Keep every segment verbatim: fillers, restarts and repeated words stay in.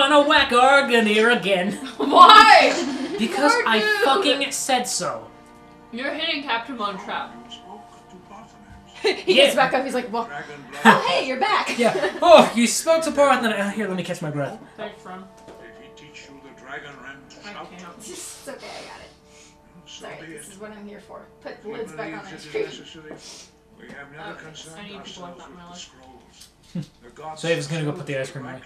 gonna whack Argonian again. Why? Because Poor I dude. fucking said so. You're hitting Captain Montrop. He yeah. gets back up, he's like, well, oh, hey, you're back. Yeah. Oh, you spoke to Parthenon. Here, let me catch my breath. Thanks, Ron. I can't. It's okay, I got it. Sorry, this is what I'm here for. Put the lids back on ice cream. We have never okay, concerned I need to block out my life. So Eva's gonna go put the ice cream away.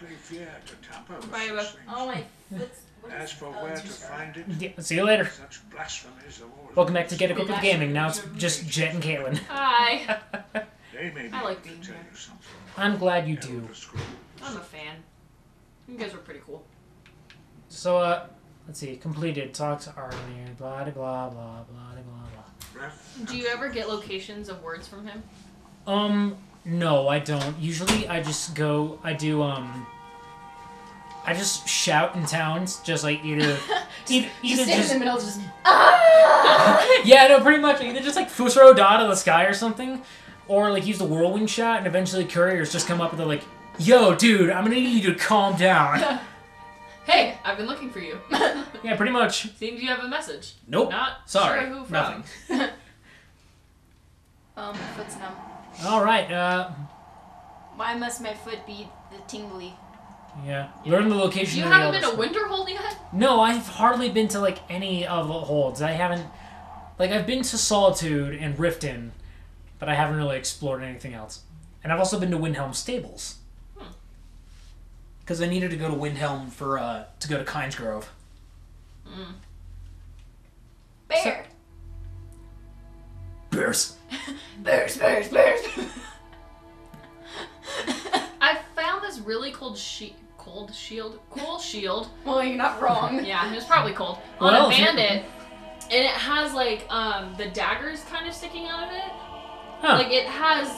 Bye, Eva. Oh my foot's... As for where to find it, yeah, see you later. Welcome back to Get Equipped with Gaming. Now it's just Jet and Caitlin. Hi. I like being here. I'm glad you do. I'm a fan. You guys are pretty cool. So, uh, let's see. Completed. Talk to Arngeir. Blah, blah, blah, blah, blah, blah. Do you ever get locations of words from him? Um, no, I don't. Usually I just go, I do, um... I just shout in towns, just like either, either, either just, just in the middle, just ah! Yeah, no, pretty much either just like Fus Ro Dah to the sky or something, or like use the whirlwind shot, and eventually couriers just come up and they're like, "Yo, dude, I'm gonna need you to calm down." Hey, I've been looking for you. Yeah, pretty much. Seems you have a message. Nope. Not sorry. Sure who from. Nothing. Oh, my foot's numb. All right. Uh, Why must my foot be the tingly? Yeah. yeah. Learn the location. You haven't been to Winterhold yet? No, I've hardly been to, like, any of the holds. I haven't... Like, I've been to Solitude and Riften, but I haven't really explored anything else. And I've also been to Windhelm Stables. Because hmm. I needed to go to Windhelm for, uh... to go to Kynesgrove. Mm. Bear! So... Bears. Bears! Bears, bears, bears! I found this really cold sheet. Cold shield? Cool shield. Well, you're not wrong. Yeah, it was probably cold. On well, a bandit. And it has, like, um, the daggers kind of sticking out of it. Huh. Like, it has...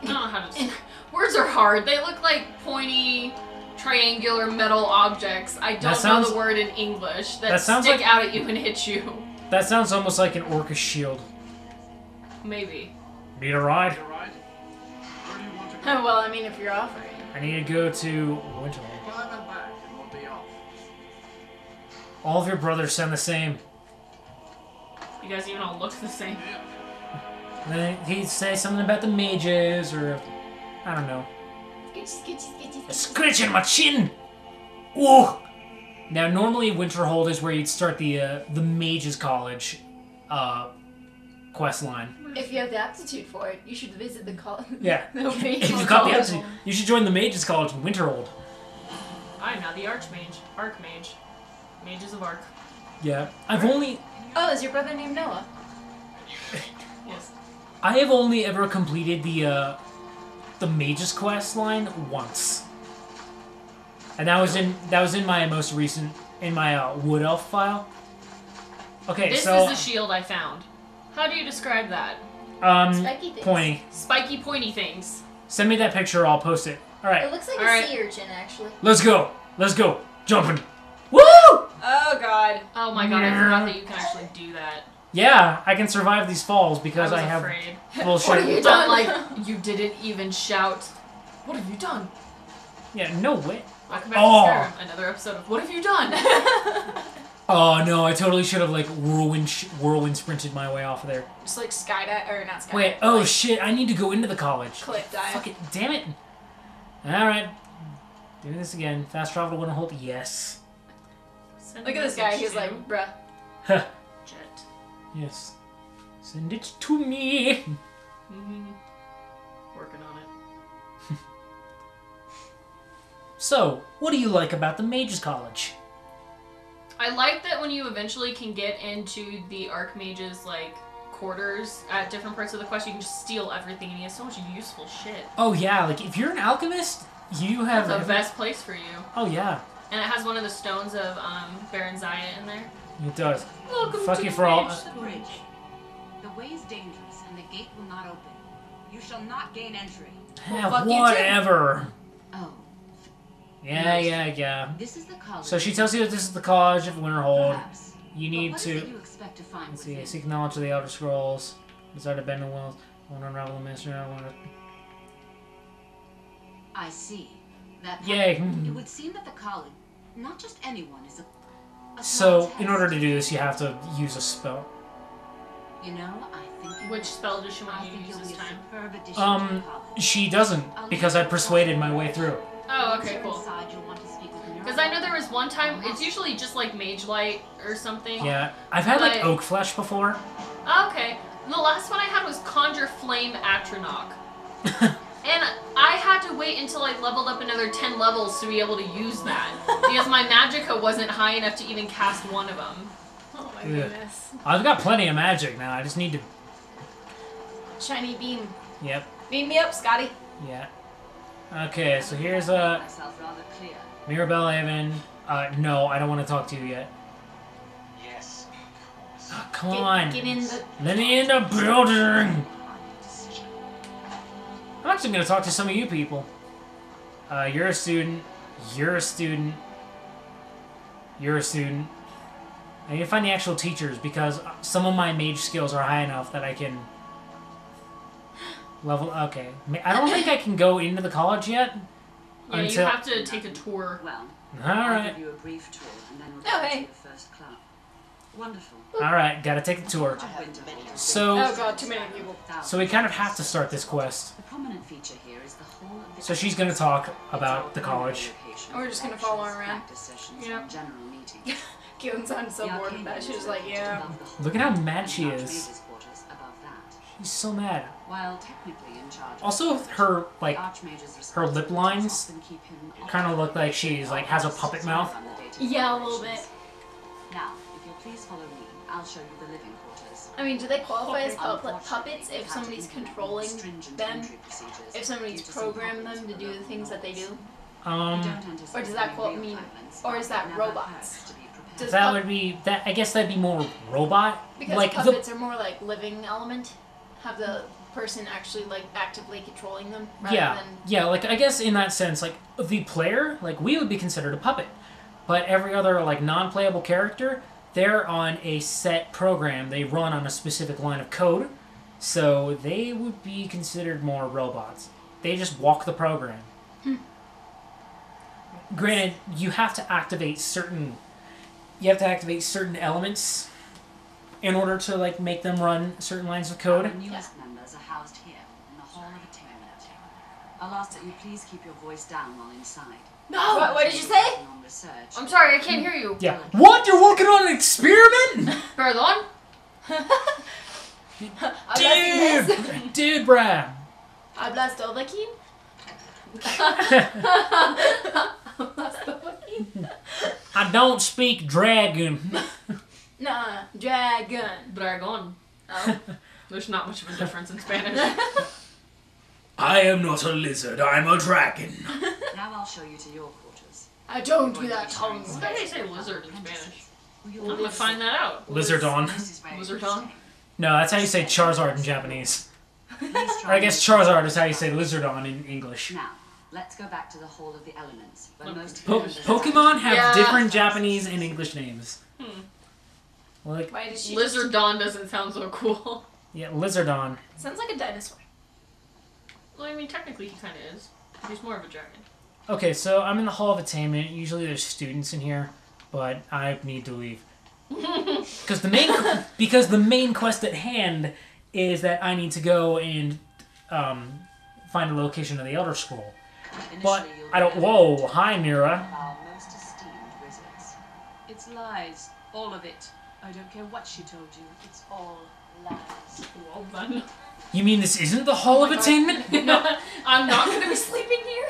I don't know how to describe it. Words are hard. They look like pointy, triangular metal objects. I don't sounds, know the word in English that, that sounds stick like, out at you and hit you. That sounds almost like an orcish shield. Maybe. Need a ride? Well, I mean, if you're offering. I need to go to Winterhold. All of your brothers sound the same. You guys even all look the same. He'd say something about the mages, or I don't know. Scritch, scritch, scritching my chin. Ooh. Now, normally Winterhold is where you'd start the uh, the mages' college uh, quest line. If you have the aptitude for it, you should visit the college. Yeah. The if you got the aptitude, you should join the Mages College in Winterhold. I'm now the Archmage. Archmage. Mages of Arc. Yeah. I've only... Oh, is your brother named Noah? Yes. I have only ever completed the, uh... the Mages quest line once. And that was in... That was in my most recent... In my, uh, Wood Elf file. Okay, this so... This is the shield I found. How do you describe that? Um, Spiky things. Pointy. Spiky, pointy things. Send me that picture, I'll post it. Alright. It looks like All a right. sea urchin, actually. Let's go! Let's go! Jumping! Woo! Oh, God. Oh, my God, I forgot that you can actually do that. Yeah, I can survive these falls because I, was I have... afraid. Bullshit. What have you done? Like, you didn't even shout, what have you done? Yeah, no way. Welcome back oh. to Skyrim. Another episode of What Have You Done? Oh no! I totally should have like whirlwind, sh whirlwind sprinted my way off of there. Just like skydive or not skydive. Wait! Oh like, shit! I need to go into the college. Cliff dive. Fuck it! Damn it! All right, doing this again. Fast travel to Winterhold. Yes. Send Look at this guy. He's him. like, bruh. Huh. Jet. Yes. Send it to me. Mm-hmm. Working on it. So, what do you like about the Mages College? I like that when you eventually can get into the Archmage's, like, quarters at different parts of the quest, you can just steal everything, and he has so much useful shit. Oh, yeah. Like, if you're an alchemist, you have... That's the best place for you. Oh, yeah. And it has one of the stones of um, Baron Zaya in there. It does. Welcome Fuck to you the, for all... the bridge. The way is dangerous, and the gate will not open. You shall not gain entry. Well, fuck whatever. You oh. Yeah, yeah, yeah. This is the college. So she tells you that this is the college of Winterhold. Perhaps. You need to. You expect to find let's see. Seek knowledge of the Elder Scrolls. Desire to bend the wills. I want to unravel the mystery. I want to. I see. that happened, it would seem that the colleague, not just anyone, is a, a So, in order to do this, you have to use a spell. You know, I think... Which spell does she want you to use this time? Um, she doesn't, because I persuaded my way through. Oh, okay, cool. Because I know there was one time, it's usually just like Mage Light or something. Yeah, I've had but... like Oak Flesh before. Oh, okay. The last one I had was Conjure Flame Atronach. And I had to wait until I leveled up another ten levels to be able to use that. Because my Magicka wasn't high enough to even cast one of them. Oh my yeah. goodness. I've got plenty of magic now, I just need to... Shiny beam. Yep. Beam me up, Scotty. Yeah. Okay, so here's a... Mirabelle Evan. Uh, no, I don't want to talk to you yet. Yes. Oh, come get, on. Get in the... Let me in the building! I'm actually going to talk to some of you people. Uh, you're a student. You're a student. You're a student. I need to find the actual teachers because some of my mage skills are high enough that I can level... Okay. I don't think I can go into the college yet. Yeah, until... you have to take a tour. Well, all right. I'll give you a brief tour and then we'll okay. go to the first club. Wonderful. All right, gotta take a tour. So, oh god, too many people. So we kind of have to start this quest. The prominent feature here is the whole of the so she's gonna talk about the college. And we're just gonna follow her around. Yeah. Caitlin sounded so bored with that. She was like, yeah. Look at how mad she is. She's so mad. While technically in charge also, her like her lip lines kind of look like she's like has a puppet mouth. Yeah, a little bit. Now. Please follow me. I'll show you the living quarters. I mean, do they qualify as puppets if somebody's controlling them? If somebody's programmed them to do the things that they do? Um. Or does that quote mean? Or is that robots? Does that would be that. I guess that'd be more robot. Because like puppets the, are more like living element. Have the person actually like actively controlling them. Rather yeah. Than, yeah. Like I guess in that sense, like the player, like we would be considered a puppet, but every other like non-playable character. They're on a set program. They run on a specific line of code, so they would be considered more robots. They just walk the program. Hmm. Granted, you have to activate certain you have to activate certain elements in order to like make them run certain lines of code. Our newest yeah. members are housed here in the Hall of Attainment. I'll ask that you please keep your voice down while inside. No! What, what did you say? I'm sorry, I can't hear you. Yeah. What? You're working on an experiment? Pardon? Dude! Dude, bruh. Hablas Tolvakin? I don't speak dragon. Nah, dragon. Dragon. Oh. There's not much of a difference in Spanish. I am not a lizard, I'm a dragon. Now I'll show you to your quarters. I don't do that tongue. Why did I say lizard in Spanish? I'm gonna find that out. Lizardon. Lizardon? No, that's how you say Charizard in Japanese. Or I guess Charizard is how you say Lizardon in English. Now, let's go back to the Hall of the Elements. Most po Pokemon have yeah. different Japanese and English names. Hmm. Like, Why did she Lizardon doesn't sound so cool. Yeah, Lizardon. Sounds like a dinosaur. Well, I mean, technically he kind of is. He's more of a dragon. Okay, so I'm in the Hall of Attainment. Usually there's students in here, but I need to leave. Because the main because the main quest at hand is that I need to go and um, find a location of the Elder Scroll. Initially, but I don't... Whoa, hi, Mira. Our most esteemed wizards. It's lies. All of it. I don't care what she told you. It's all lies. Well done. You mean this isn't the Hall oh of God. Attainment? No, I'm not going to be sleeping here.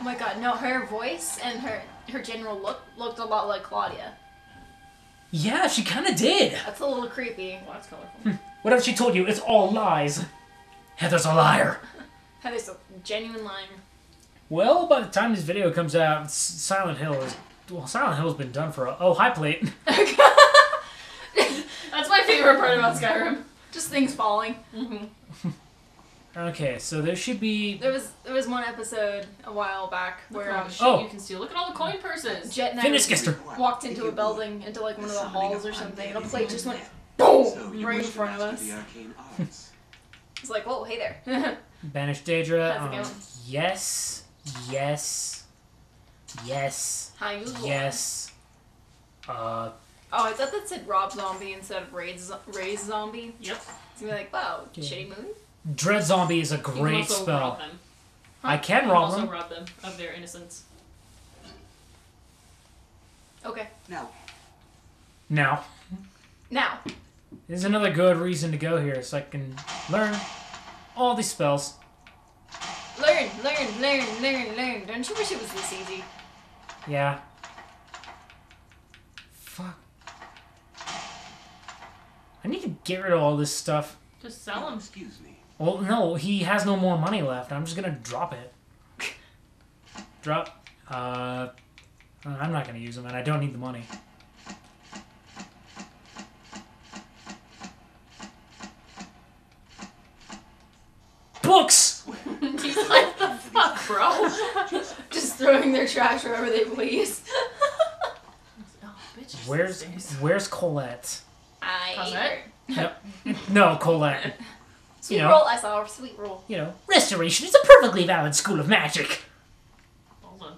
Oh my god, no, her voice and her, her general look looked a lot like Claudia. Yeah, she kind of did. That's a little creepy. Well, that's colorful. Hmm. Whatever she told you, it's all lies. Heather's a liar. Heather's a genuine liar. Well, by the time this video comes out, Silent Hill is... Well, Silent Hill's been done for a... Oh, hi, plate. That's my favorite part about Skyrim. Just things falling. Mm-hmm. Okay, so there should be... There was there was one episode a while back where... Um, shit oh. you can steal. Look at all the coin purses. Jet and I walked into a building, into like one of the halls or something, and a plate just went boom right in front of us. It's like, whoa, hey there. Banish Daedra. Um, yes, yes, Yes. How you doing? Yes. Uh. Oh, I thought that said Rob Zombie instead of Ray's, Ray's Zombie. Yep. It's gonna be like, wow, yeah. Shitty movie. Dread Zombie is a great spell. You can also rob them. Huh? I can, can rob them. also rob them of their innocence. Okay. No. Now. Now. There's another good reason to go here, so I can learn all these spells. Learn, learn, learn, learn, learn. Don't you wish it was this easy? Yeah. Fuck. I need to get rid of all this stuff. Just sell him. Excuse me. Well, no, he has no more money left. I'm just going to drop it. Drop. Uh, I'm not going to use them, and I don't need the money. Books! He's like, the fuck, bro? Just throwing their trash wherever they please. Oh, bitches, where's Where's Colette? I Colette? Yep. No, Colette. Sweet you know, roll, I saw her. Sweet roll. You know, restoration is a perfectly valid school of magic. Walzin.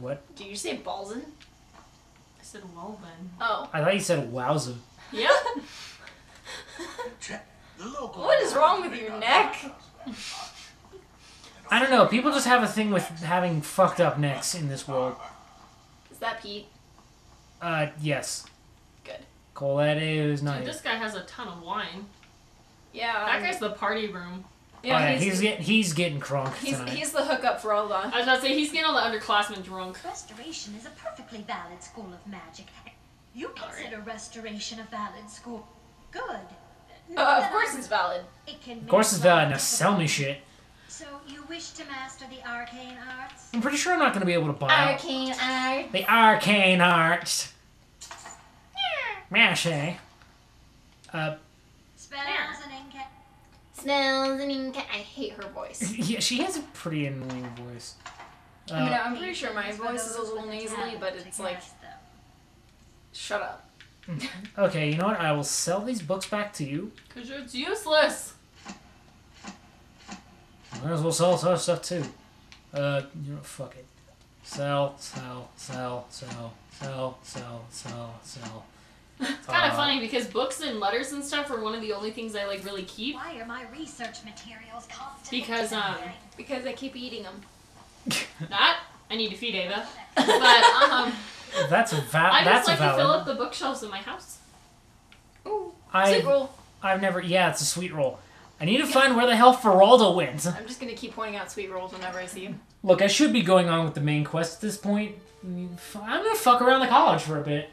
What? Did you say Walzin? I said Walzin. Oh. I thought you said Wowza. Yep. What is wrong with your neck? I don't know. People just have a thing with having fucked up necks in this world. Is that Pete? Uh, yes. Good. Colette is not. Dude, this guy has a ton of wine. Yeah. That guy's the party room. Yeah, oh, yeah he's, he's getting he's getting crunk he's, tonight. He's the hookup for all that. I was about to say, he's getting all the underclassmen drunk. Restoration is a perfectly valid school of magic. You consider right. restoration a valid school. Good. Uh, of course it's valid. It can of course it's valid. Now sell me shit. So you wish to master the arcane arts? I'm pretty sure I'm not going to be able to buy Arcane arts. The arcane arts. Mash, eh? Uh. Spells and inca. Spells and inca. I hate her voice. Yeah, she has a pretty annoying voice. Uh, I mean, I'm pretty sure my voice is a little nasally, but it's like... Shut up. Okay, you know what? I will sell these books back to you. Because it's useless. Might as well sell some stuff too. Uh, you know, fuck it. Sell, sell, sell, sell, sell, sell, sell, sell. It's kind of uh, funny because books and letters and stuff are one of the only things I like really keep. Why are my research materials constantly? Because um, because I keep eating them. Not. I need to feed Eva. But um. That's a valid. I just that's like to fill up the bookshelves in my house. Ooh, I, sweet roll. I've never. Yeah, it's a sweet roll. I need to find where the hell Fus Ro Dah went. I'm just gonna keep pointing out sweet rolls whenever I see him. Look, I should be going on with the main quest at this point. I mean, I'm gonna fuck around the college for a bit.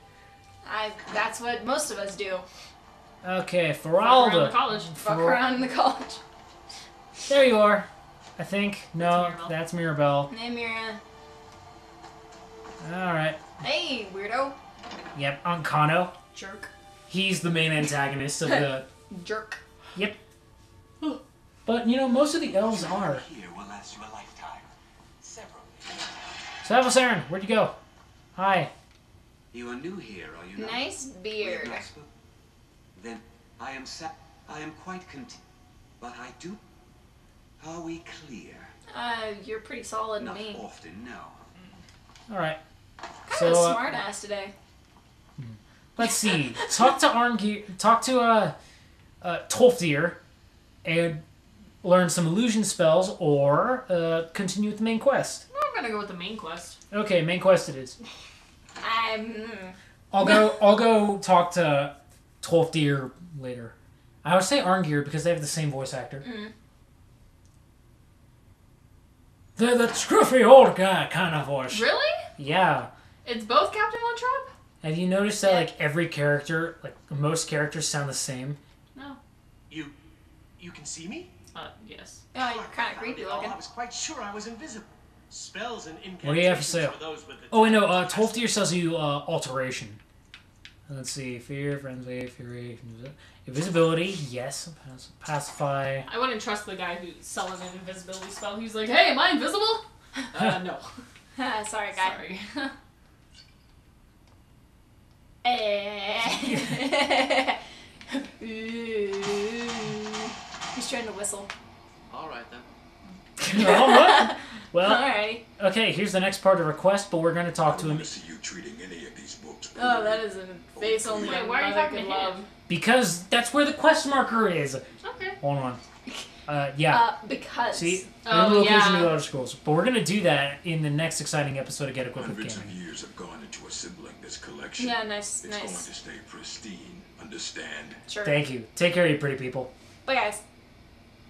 I. That's what most of us do. Okay, Fus Ro Dah. Fuck around the college. Fuck around the college. There you are. I think. No, that's Mirabelle. That's Mirabelle. Hey, Mira. All right. Hey, weirdo. Yep, Ancano. Jerk. He's the main antagonist of the... Jerk. Yep. But, you know, most of the elves are. Here will last you a lifetime. Several. Savasaren, where'd you go? Hi. You are new here, are you not? Nice beard. Then, I am sa I am quite content. But I do... Are we clear? Uh, you're pretty solid to me. Not often, no. All right. Kind so, of a smart uh, ass today. Let's see. Talk to Arngeir. Talk to uh, uh, Tolfdir, and learn some illusion spells, or uh, continue with the main quest. I'm gonna go with the main quest. Okay, main quest it is. I'm. I'll go. I'll go talk to Tolfdir later. I would say Arngeir because they have the same voice actor. Mm. They're the scruffy old guy kind of voice. Really? Yeah. It's both Captain Montrop? Have you noticed that, yeah. like, every character, like, most characters sound the same? No. You, you can see me? Uh, yes. Oh, you're kind of creepy looking. I was quite sure I was invisible. Spells and incantations. What do you have for sale? Oh, wait, no, uh, Tolfdir sells you, uh, alteration. Let's see, fear, frenzy, fury, invisibility, yes, pacify. I wouldn't trust the guy who's selling an invisibility spell. He's like, hey, am I invisible? Uh, no. Sorry, guy. Sorry. He's trying to whistle. All right, then. Well, all right. okay, here's the next part of request, but we're going to talk to him. I don't see you treating any of these books poorly. Oh, that is a face only. Wait, why are you talking to him? Because that's where the quest marker is. Okay. Hold on. Uh, yeah. Uh, because. See? Oh, the location yeah. of the other schools. But we're going to do that in the next exciting episode of Get Equipped with Gaming. Hundreds of years have gone into assembling this collection. Yeah, nice, it's nice. It's going to stay pristine. Understand? Sure. Thank you. Take care, you pretty people. Bye, guys.